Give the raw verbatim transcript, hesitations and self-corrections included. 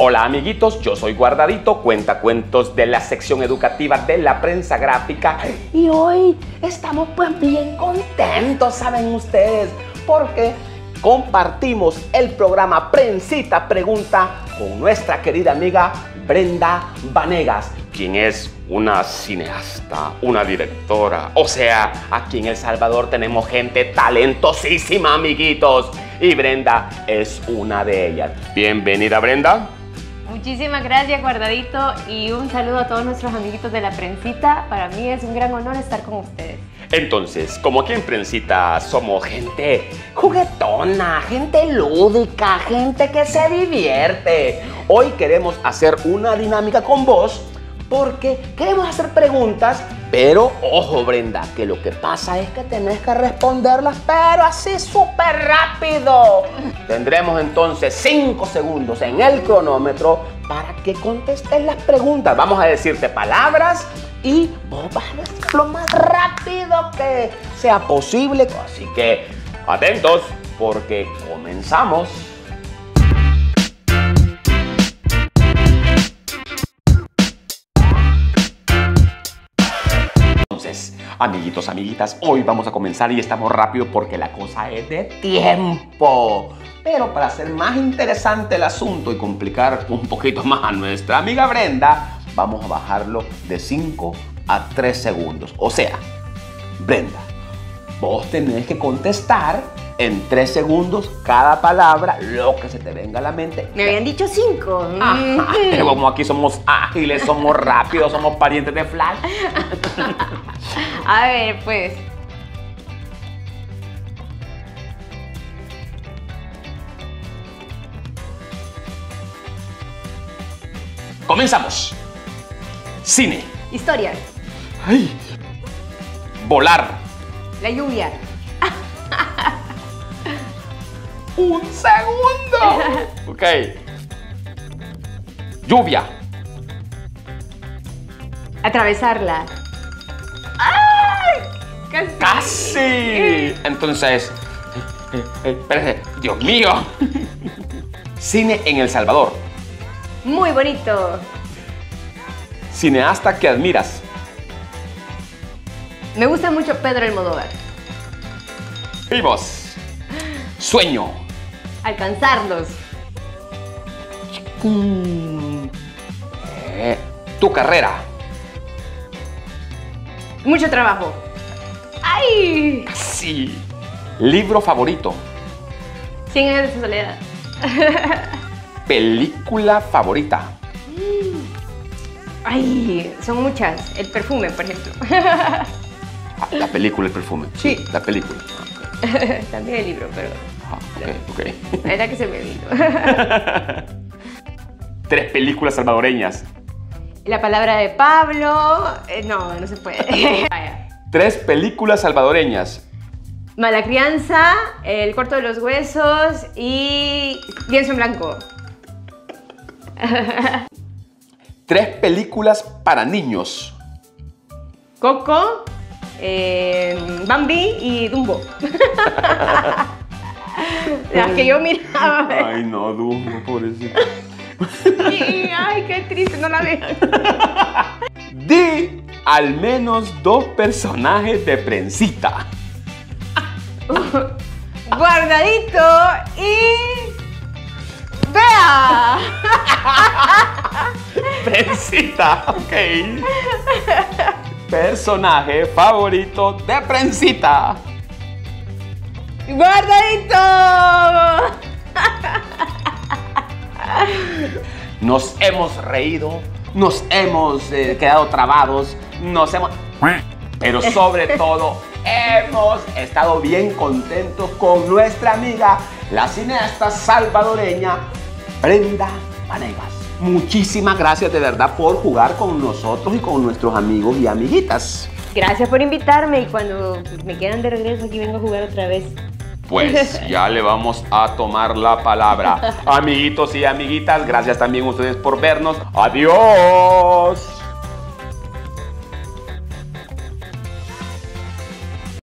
Hola amiguitos, yo soy Guardadito, cuentacuentos de la sección educativa de La Prensa Gráfica, y hoy estamos pues bien contentos, saben ustedes, porque compartimos el programa Prensita Pregunta con nuestra querida amiga Brenda Vanegas, quien es una cineasta, una directora, o sea, aquí en El Salvador tenemos gente talentosísima, amiguitos, y Brenda es una de ellas. Bienvenida, Brenda. Muchísimas gracias, Guardadito, y un saludo a todos nuestros amiguitos de La Prensita. Para mí es un gran honor estar con ustedes. Entonces, como aquí en Prensita somos gente juguetona, gente lúdica, gente que se divierte, hoy queremos hacer una dinámica con vos porque queremos hacer preguntas, pero ojo, Brenda, que lo que pasa es que tenés que responderlas, pero así súper rápido. Tendremos entonces cinco segundos en el cronómetro para que contestes las preguntas. Vamos a decirte palabras y vos vas a decir lo más rápido que sea posible. Así que atentos, porque comenzamos. Amiguitos, amiguitas, hoy vamos a comenzar y estamos rápido porque la cosa es de tiempo. Pero para hacer más interesante el asunto y complicar un poquito más a nuestra amiga Brenda, vamos a bajarlo de cinco a tres segundos. O sea, Brenda, vos tenés que contestar en tres segundos cada palabra, lo que se te venga a la mente. Me habían dicho cinco. Ajá, pero como aquí somos ágiles, somos rápidos, somos parientes de Flash. A ver, pues. Comenzamos. Cine. Historia. Ay. Volar. La lluvia. ¡Un segundo! Ok. Lluvia. Atravesarla. ¡Ay! ¡Casi! ¡Casi! Entonces, eh, eh, espérate. ¡Dios mío! Cine en El Salvador. Muy bonito. Cineasta que admiras. Me gusta mucho Pedro el Modóvar. Vivos. Sueño. Alcanzarlos. Eh, tu carrera. Mucho trabajo. ¡Ay! Sí. Libro favorito. Cien años de soledad. Película favorita. Ay, son muchas. El perfume, por ejemplo. Ah, la película, el perfume. Sí, sí. La película. Okay. También el libro, pero... Ah, ok, ok. Era que se me vino. Tres películas salvadoreñas. La palabra de Pablo. Eh, no, no se puede. Tres películas salvadoreñas. Mala crianza, El corto de los huesos y Pienso en blanco. Tres películas para niños. Coco, eh, Bambi y Dumbo. Las que yo miraba. Ay, no, Dumbo, pobrecito. Sí, ay, qué triste, no la veo. Di al menos dos personajes de Prensita. Uh, Guardadito y... ¡Vea! Prensita, ok. Personaje favorito de Prensita. ¡Guardadito! Nos hemos reído, nos hemos eh, quedado trabados, nos hemos... Pero sobre todo, hemos estado bien contentos con nuestra amiga, la cineasta salvadoreña, Brenda Vanegas. Muchísimas gracias de verdad por jugar con nosotros y con nuestros amigos y amiguitas. Gracias por invitarme y cuando me quedan de regreso aquí vengo a jugar otra vez. Pues ya le vamos a tomar la palabra. Amiguitos y amiguitas, gracias también a ustedes por vernos. ¡Adiós!